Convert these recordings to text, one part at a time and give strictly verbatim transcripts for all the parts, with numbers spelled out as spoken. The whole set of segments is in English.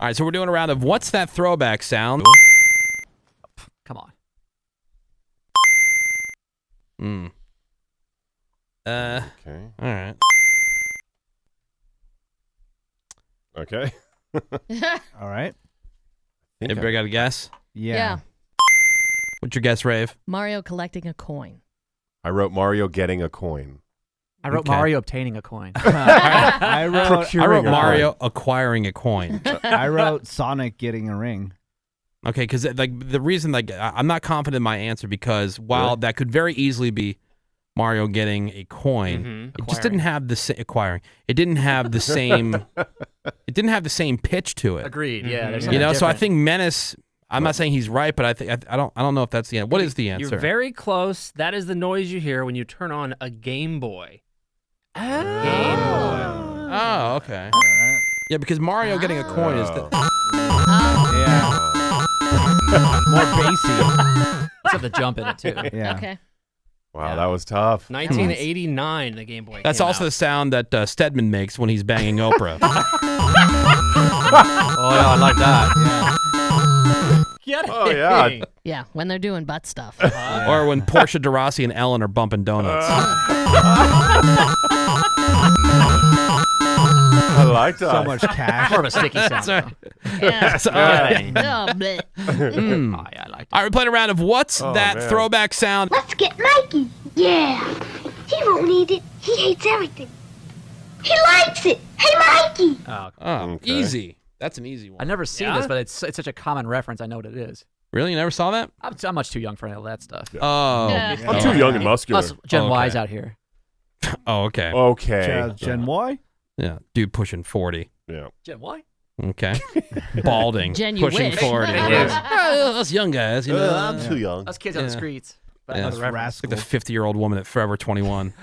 All right, so we're doing a round of what's that throwback sound? Come on. Hmm. Uh. Okay. All right. Okay. All right. Everybody got a guess? Yeah. Yeah. What's your guess, Rave? Mario collecting a coin. I wrote Mario getting a coin. I wrote okay. Mario obtaining a coin. I wrote, I wrote Mario coin. acquiring a coin. I wrote Sonic getting a ring. Okay, because like the reason like I'm not confident in my answer because while really? that could very easily be Mario getting a coin, mm-hmm. it just didn't have the sa acquiring. It didn't have the same. It didn't have the same pitch to it. Agreed. Yeah. Mm-hmm. You know, different. So I think Menace. I'm not saying he's right, but I think I don't. I don't know if that's the answer. What is the answer? You're very close. That is the noise you hear when you turn on a Game Boy. Oh. Game Boy. Oh, okay. Right. Yeah, because Mario oh. getting a coin is the. Oh. Yeah. More bassy. It's got the jump in it too. Yeah. Okay. Wow, yeah. That was tough. nineteen eighty-nine, the Game Boy. That's came also out. the sound that uh, Stedman makes when he's banging Oprah. Oh, yeah, I like that. Yeah. Get oh, yeah. Yeah, when they're doing butt stuff. Uh, yeah. Or when Portia de Rossi and Ellen are bumping donuts. Uh. I like that. So much cash. More of a sticky sound. Right. Yeah. All right. mm. Oh, yeah, I liked it. All right, we're playing a round of what's oh, that man. throwback sound? Let's get Mikey. Yeah. He won't need it. He hates everything. He likes it. Hey, Mikey. Oh, oh okay. Easy. That's an easy one. I've never seen yeah? this, but it's it's such a common reference. I know what it is. Really? You never saw that? I'm, I'm much too young for any of that stuff. Yeah. Oh. Yeah. I'm too young and muscular. Plus, Gen oh, okay. Y's out here. Oh, okay. Okay. Gen, Gen Y? Yeah, dude pushing forty. Yeah. Gen Y? Okay. Balding. Gen pushing wish. forty. Yeah. Us young guys, you know. Uh, I'm yeah. too young. Us kids yeah. on the streets. But yeah. I like the fifty-year-old woman at Forever twenty-one.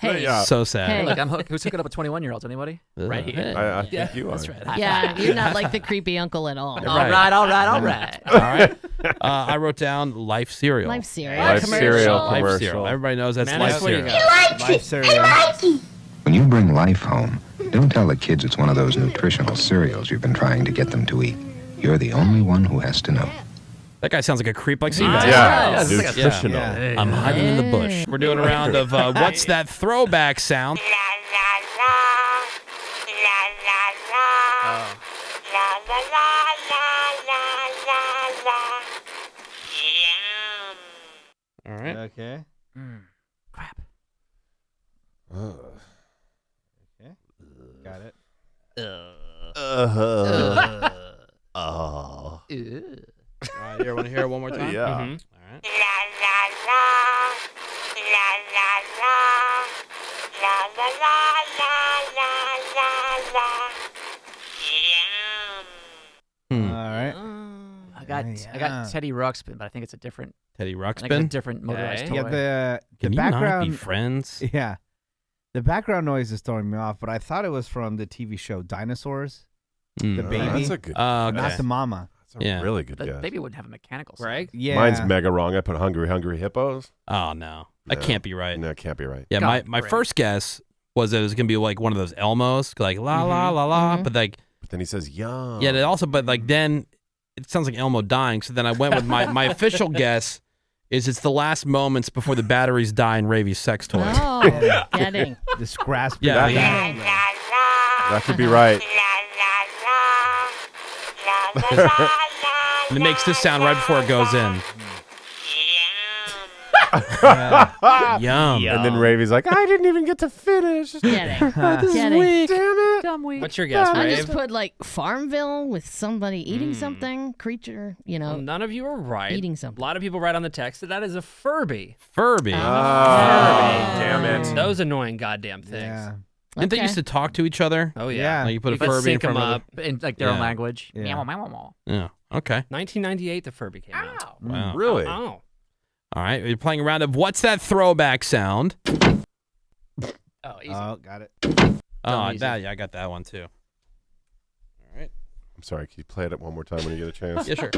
Hey. Yeah. So sad. Hey. Look, I'm hook who's hooking up with twenty-one-year-olds? Anybody? Uh, right here. Hey. I, I think yeah. you are. That's right. Yeah, you're not like the creepy uncle at all. All right, right all right, all right. All right. Uh, I wrote down Life Cereal. Life Cereal. Life Cereal. Life Cereal. Everybody knows that's Man, Life Cereal. He likes it. Cereal. Hey, Mikey. When you bring life home, don't tell the kids it's one of those nutritional cereals you've been trying to get them to eat. You're the only one who has to know. That guy sounds like a creep like Steve. Nice. Yeah. Yeah. Like nutritional. Yeah. Hey. I'm hiding hey. in the bush. We're doing a round of uh, what's that throwback sound? La, la, la. La, la, la. Oh. La, la, la, la, la, la, la. Yum. All right. Okay. Mm. Crap. Ugh. Got it. Uh. Uh. Uh. Oh. Uh. Right, you want to hear it one more time? Yeah. Mm-hmm. All right. La la la, la la la, la la la la la la la. Yum. Hmm. All right. I got yeah. I got Teddy Ruxpin, but I think it's a different Teddy Ruxpin. It's a different motorized okay. toy. Yeah, the the Can background. You not be friends? Yeah. The background noise is throwing me off, but I thought it was from the T V show Dinosaurs. Mm. The baby. That's a good uh, Not okay. the mama. That's a yeah. really good guess. The baby wouldn't have a mechanical sound. Right? Yeah. Mine's mega wrong. I put Hungry Hungry Hippos. Oh, no. That no. can't be right. No, it can't be right. Yeah, God, my, my right. first guess was that it was going to be like one of those Elmos, like la, mm-hmm. la, la, la, mm-hmm. but like. But then he says, yum. Yeah, it also, but like then it sounds like Elmo dying, so then I went with my, my official guess. Is it's the last moments before the batteries die in Ravy's sex toy. Oh, yeah. Getting. This grasp. Yeah, that, yeah. La, la, la. That could be right. La, la, la. La, la, la, and it makes this sound right before it goes in. Yum. Yum. And then Ravy's like, I didn't even get to finish. Getting. Oh, this Getting. is weak. Damn it. Dumb weak. What's your guess, Rave? I just put like Farmville with somebody eating mm. something, creature, you know. Well, none of you are right. Eating something. A lot of people write on the text that that is a Furby. Furby. Oh, Furby. Damn it. Those annoying goddamn things. Yeah. Didn't okay. they used to talk to each other? Oh, yeah. yeah. Like you put you a Furby in front of them. In like their yeah. own language. Yeah. Yeah. yeah. Okay. nineteen ninety-eight, the Furby came Ow. out. Wow. Really? Oh. All right, we're playing a round of what's that throwback sound? Oh, easy. Oh, got it. Oh, easy. That, yeah, I got that one too. All right. I'm sorry, can you play it up one more time when you get a chance? Yeah, sure.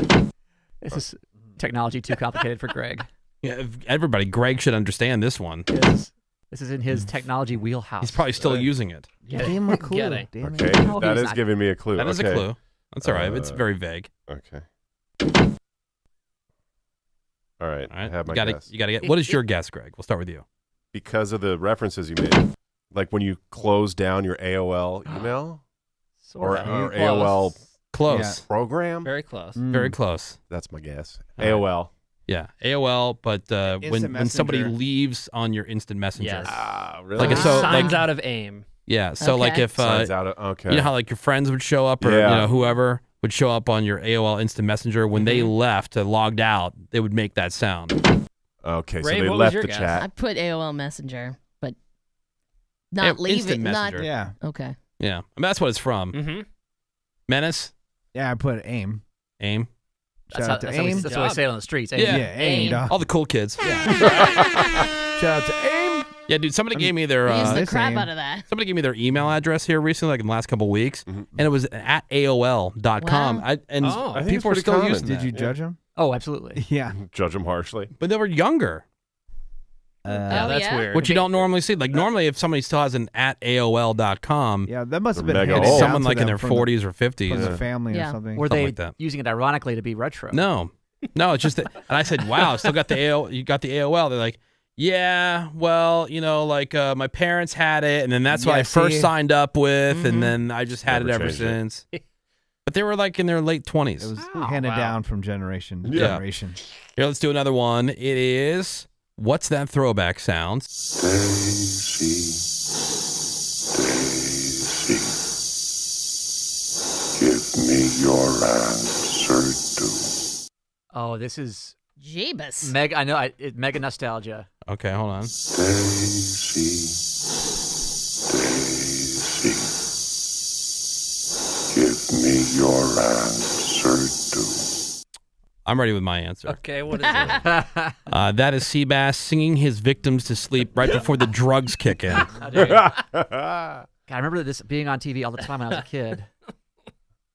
This is technology too complicated for Greg. Yeah, everybody, Greg should understand this one. Yes. This is in his technology wheelhouse. He's probably still uh, using it. Yeah, give him a clue. Okay, that is giving me a clue. That is okay. a clue. That's all right. Uh, it's very vague. Okay. All right. All right. I have my you gotta, guess. You got to get. What is your guess, Greg? We'll start with you. Because of the references you made, like when you close down your A O L email or, or A O L close yeah. program. Very close. Mm. Very close. That's my guess. All A O L. Right. Yeah, A O L, but uh, when, when somebody leaves on your Instant Messenger. Yes. Ah, really? Like, so, signs like, out of AIM. Yeah, so okay. like if, uh, out of, okay. you know how like your friends would show up or yeah. you know whoever would show up on your A O L Instant Messenger, when they left, uh, logged out, they would make that sound. Okay, Ray, so they left the guess? Chat. I put A O L Messenger, but not a leaving. Instant Messenger. Not, yeah. Okay. Yeah, I mean, that's what it's from. Mm-hmm. Menace? Yeah, I put AIM. AIM? Shout that's out how, to AIM. That's what I say on the streets. AIM. Yeah, yeah AIM. AIM. All the cool kids. Yeah. Shout out to AIM. Yeah, dude. Somebody I mean, gave me their. Uh, the crap AIM. Out of that. Somebody gave me their email address here recently, like in the last couple of weeks, mm-hmm. and it was at A O L dot com. Wow. I, and oh, I people are still common. Using. Did that. You judge them? Yeah. Oh, absolutely. Yeah. Judge them harshly. But they were younger. Uh, yeah, that's yeah. weird. Which you don't normally see. Like normally, if somebody still has an at A O L dot com, yeah, that must have been mega old. Someone like in their forties the, or fifties, from the family yeah. or something. Were something they like that. Using it ironically to be retro? No, no, it's just that. And I said, "Wow, still got the A O L. You got the A O L." They're like, "Yeah, well, you know, like uh, my parents had it, and then that's what yeah, I see? First signed up with, mm-hmm. and then I just had Never it ever since." It. But they were like in their late twenties. It was oh, handed wow. down from generation to yeah. generation. Here, let's do another one. It is. What's that throwback sound? Daisy, Daisy, give me your answer too. Oh, this is Jeebus. Mega, I know, I, it, mega nostalgia. Okay, hold on. Daisy, Daisy, give me your answer too. I'm ready with my answer. Okay, what is it? uh, that is Seabass singing his victims to sleep right before the drugs kick in. God, I remember this being on T V all the time when I was a kid,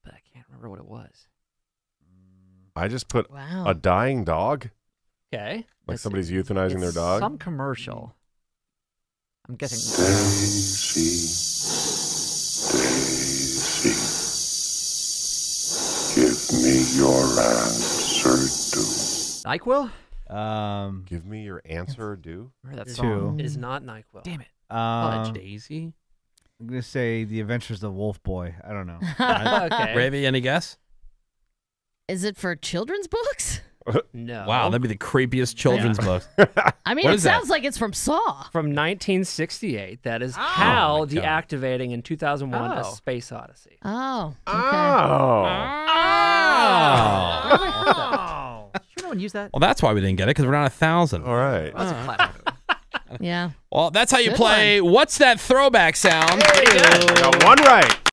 but I can't remember what it was. I just put wow. a dying dog. Okay. Like That's, somebody's euthanizing their dog. Some commercial. I'm guessing. Daisy, Daisy, give me your hand. NyQuil? Um, Give me your answer or do. That song is not NyQuil. Damn it. Um, oh, Daisy? I'm going to say The Adventures of Wolf Boy. I don't know. Okay. Ravi, any guess? Is it for children's books? No. Wow, that'd be the creepiest children's yeah. book. I mean, what it sounds that? Like it's from Saw. From nineteen sixty-eight. That is oh, H A L deactivating in two thousand one oh. A Space Odyssey. Oh. Okay. Oh. Oh. Oh. Oh. Use that. Well, that's why we didn't get it because we're not a thousand. All right. Well, that's a yeah. Well, that's how you Good play. One. What's that throwback sound? There you go. Got one right.